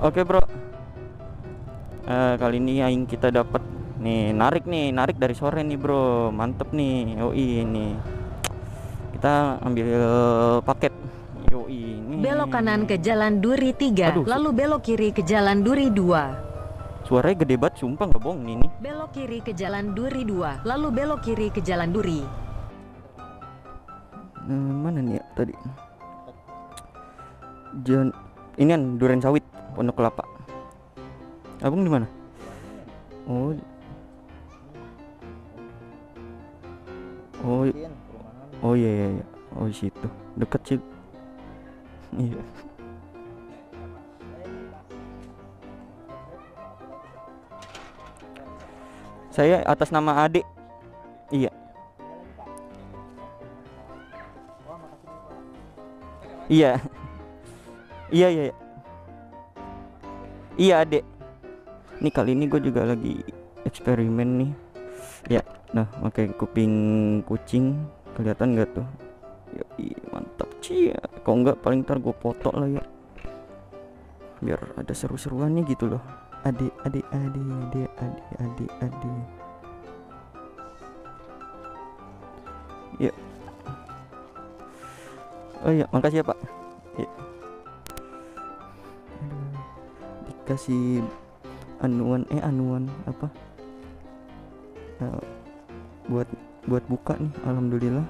Oke bro, kali ini yang kita dapat nih, narik dari sore nih bro, mantep nih. Yoi ini kita ambil paket. Yoi ini belok kanan ke Jalan Duri 3. Aduh, lalu belok kiri ke Jalan Duri 2. Suaranya gede banget sumpah, nggak bohong nih. Belok kiri ke Jalan Duri 2, lalu belok kiri ke Jalan Duri. Mana nih ya tadi? Ini kan Duren Sawit, Pondok Kelapa. Abang di mana? Oh. Oh. Oh iya iya. Oh situ. Dekat sih. Iya. Saya atas nama Adik. Iya. Iya. Iya iya. Iya Adik. Nih kali ini gue juga lagi eksperimen nih ya. Nah pakai kuping kucing, kelihatan nggak tuh? Yoi, mantap cia. Kalau nggak paling ntar gue foto lah ya, biar ada seru-seruannya gitu loh. Adik adik adik adik adik adik adik ya. Oh iya, makasih ya Pak ya. Dikasih anuan apa buat buka nih, alhamdulillah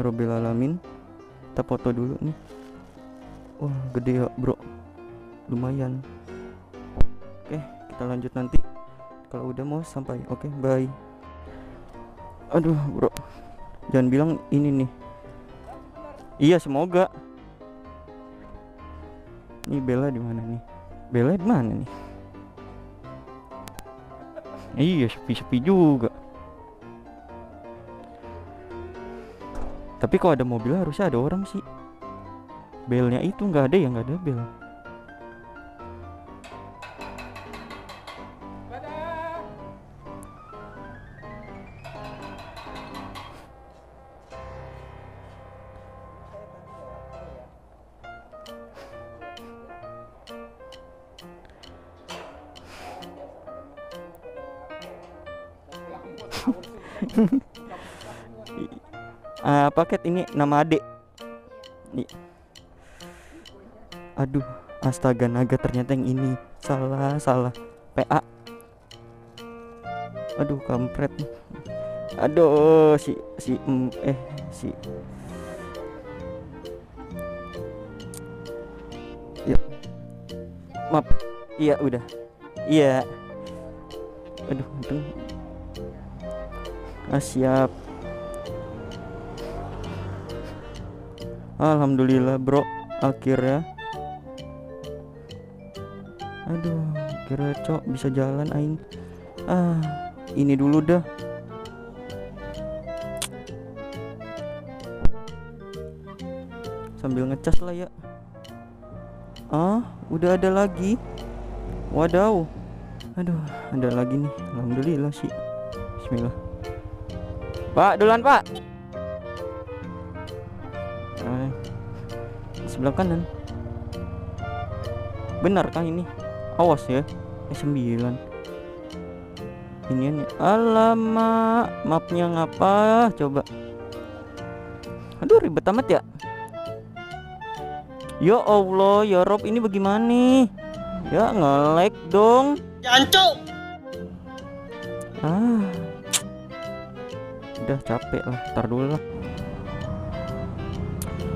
robbil alamin. Kita foto dulu nih. Wah gede ya bro, lumayan. Oke kita lanjut nanti kalau udah mau sampai. Oke bye. Aduh bro, jangan bilang ini nih. Iya semoga. Nih Bella di mana nih? Bella di mana nih? Iya sepi-sepi juga. Tapi kalau ada mobil harusnya ada orang sih. Belnya itu nggak ada ya, nggak ada bel. Paket ini nama Adik. Aduh, astaga naga, ternyata yang ini salah PA. Aduh kampret. Aduh si ya. Maaf. Iya udah. Iya. Aduh untung. Siap. Alhamdulillah bro, akhirnya. Aduh kira cok bisa jalan aing. Ini dulu dah. Sambil ngecas lah ya. Udah ada lagi. Wadaw. Aduh ada lagi nih, alhamdulillah sih. Bismillah. Pak duluan Pak. Sebelah kanan. Benar kan ini? Awas ya. S9. Ini nih. Alamak, mapnya ngapa? Coba. Aduh ribet amat ya. Ya Allah, ya Rob, ini bagaimana? Ya nge-lag dong. Jancuk. Udah capek lah, ntar dulu lah.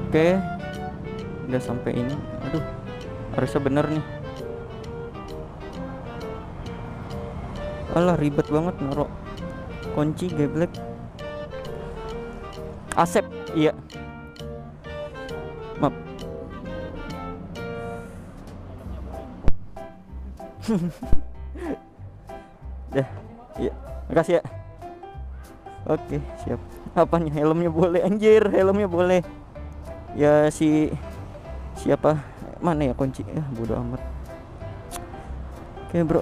Oke. Udah sampai ini. Aduh harusnya bener nih. Alah ribet banget naro kunci geblek. Asep. Iya maaf. Dah iya, makasih ya. Oke siap. Apanya, helmnya boleh? Anjir helmnya boleh ya. Siapa mana ya kunci ya, bodo amat. Oke bro,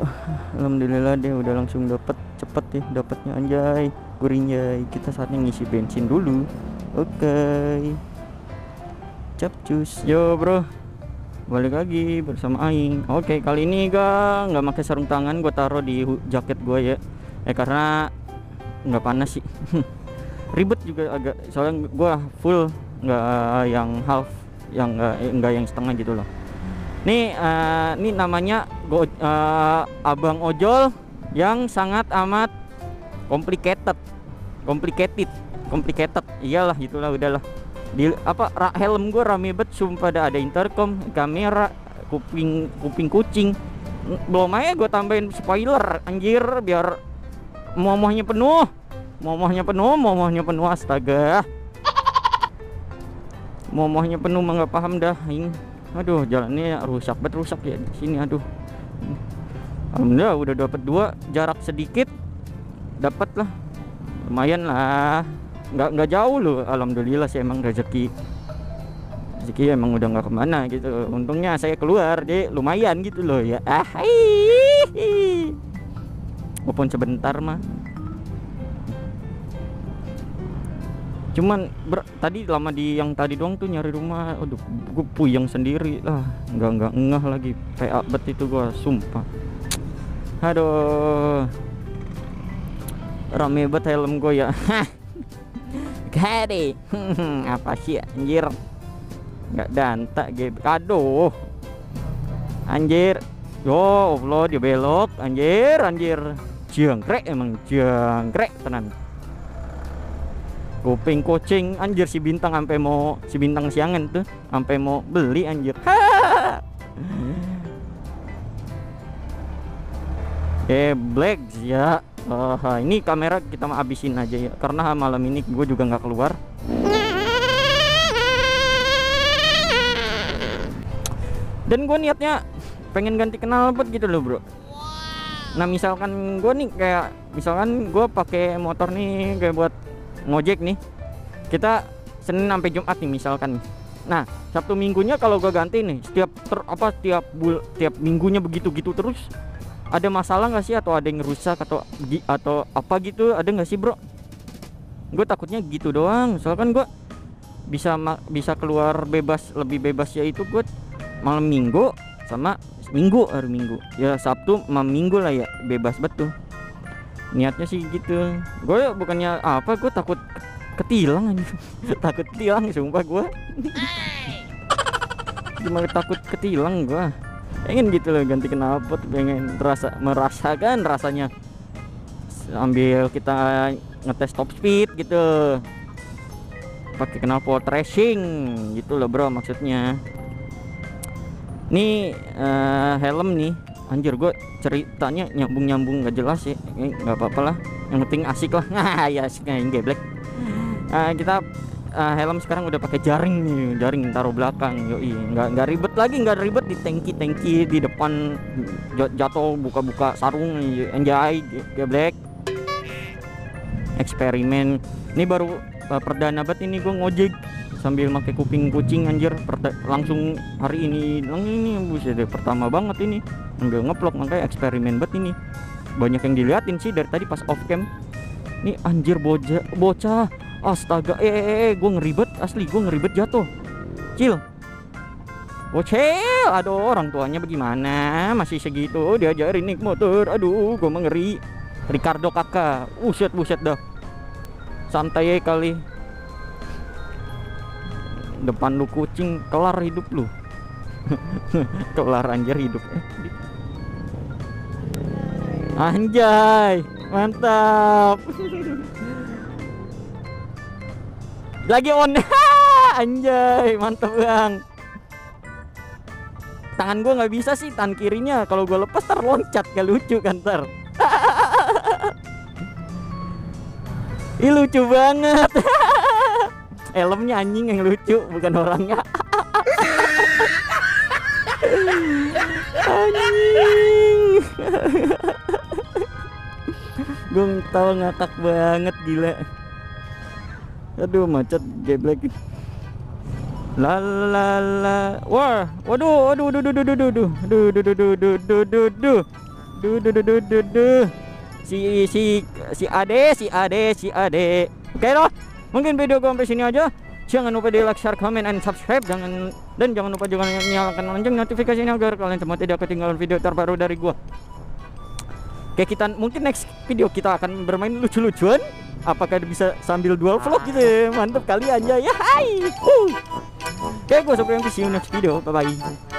alhamdulillah deh udah langsung dapet. Cepet ya dapetnya, anjay gurinjay. Kita saatnya ngisi bensin dulu. Oke capcus. Yo bro, Balik lagi bersama Aing. Oke, kali ini gua nggak pakai sarung tangan, gua taruh di jaket gua ya. Karena nggak panas sih. Ribet juga agak, soalnya gua full, nggak yang half, yang nggak yang setengah gitu loh. Nih, ini namanya abang ojol yang sangat amat complicated. Iyalah, itulah, udahlah. Di apa, helm gue rame bet, sumpah, ada intercom, kamera, kuping kucing, belum aja gue tambahin spoiler, anjir, biar momohnya penuh, astaga, momohnya penuh, nggak paham dah, ini, aduh, jalannya rusak ya di sini, aduh. Alhamdulillah udah dapat dua, jarak sedikit, dapat lah, lumayan lah. Nggak jauh loh, alhamdulillah sih, emang rezeki emang udah nggak kemana gitu. Untungnya saya keluar, jadi lumayan gitu loh ya. Walaupun sebentar mah. Cuman tadi lama di yang tadi doang tuh nyari rumah. Aduh, gue puyeng sendiri lah. Nggak ngeh lagi. PA bet itu gue sumpah. Aduh, rame bet helm gue ya. Gede, apa sih anjir, nggak danta gede, aduh anjir, yo Allah, dia belok anjir, jangkrek, emang jangkrek tenan, kuping kucing anjir, si bintang sampai mau, si bintang siangan tuh sampai mau beli anjir. Black ya. Ini kamera kita mau abisin aja ya, karena malam ini gue juga nggak keluar. Dan gue niatnya pengen ganti knalpot gitu loh bro. Nah misalkan gue nih kayak, misalkan gue pakai motor nih kayak buat ngojek nih, kita Senin sampai Jumat nih misalkan. Nah Sabtu Minggunya kalau gue ganti nih, tiap minggunya begitu terus. Ada masalah nggak sih, atau ada yang rusak atau apa gitu, ada nggak sih bro? Gue takutnya gitu doang, soalnya kan gue bisa keluar bebas, lebih bebas yaitu gue malam minggu sama hari minggu ya, Sabtu malam minggu lah ya, bebas betul. Niatnya sih gitu, gue bukannya apa, gue takut ketilang aja. Takut ketilang sumpah gue. Cuma takut ketilang gue. Pengen gitu loh ganti knalpot, pengen merasakan rasanya ambil kita ngetes top speed gitu pakai knalpot racing gitu loh bro, maksudnya nih. Helm nih anjir, gue ceritanya nyambung gak jelas ya, nggak apa-apalah, yang penting asik lah. Ya asiknya yang geblek. Kita helm sekarang udah pakai jaring nih, jaring taruh belakang, yoi, nggak ribet lagi, nggak ribet di tangki di depan, jatuh buka-buka sarung, anjay, geblek, eksperimen. Ini baru perdana bet ini gue ngojek sambil pakai kuping kucing anjir, langsung hari ini buset deh, pertama banget ini ambil ngeplok, makanya eksperimen bet ini. Banyak yang diliatin sih dari tadi pas off cam. Ini anjir bocah. Astaga, gue ngeribet asli, gue ngeribet jatuh. Bocil, aduh, orang tuanya bagaimana? Masih segitu diajarin naik motor. Aduh, gue ngeri. Ricardo kakak, buset dah. Santai kali. Depan lu kucing, kelar hidup lu. Kelar anjir hidup. Anjay, mantap. Lagi on. Anjay, mantep bang. Tangan gue nggak bisa sih, tangan kirinya, kalau gue lepas terloncat, gak lucu kan ter. Ih lucu banget. Helmnya anjing yang lucu, bukan orangnya. Anjing. Gue tau ngakak banget, gila. Aduh macet geblek. La la la. Wah, waduh. Si Ade. Oke loh, mungkin video gue sampai sini aja. Jangan lupa di like, share, comment, and subscribe, dan jangan lupa juga nyalakan lonceng notifikasinya agar kalian semua tidak ketinggalan video terbaru dari gua. Oke, kita mungkin next video kita akan bermain lucu-lucuan. Apakah bisa sambil dual vlog gitu ya? Mantap kali aja ya. Hai. Oke, gua sampai yang see you next video. Bye bye.